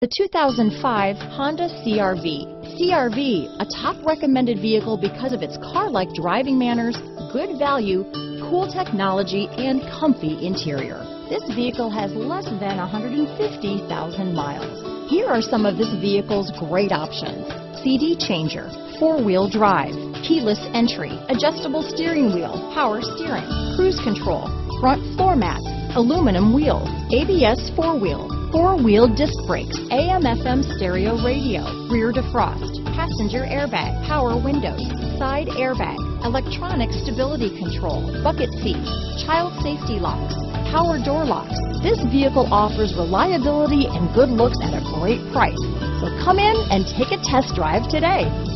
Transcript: The 2005 Honda CR-V. CR-V, a top recommended vehicle because of its car-like driving manners, good value, cool technology, and comfy interior. This vehicle has less than 150,000 miles. Here are some of this vehicle's great options: CD changer, four-wheel drive, keyless entry, adjustable steering wheel, power steering, cruise control, front floor mats, aluminum wheels, ABS four-wheel disc brakes, AM/FM stereo radio, rear defrost, passenger airbag, power windows, side airbag, electronic stability control, bucket seats, child safety locks, power door locks. This vehicle offers reliability and good looks at a great price. So come in and take a test drive today.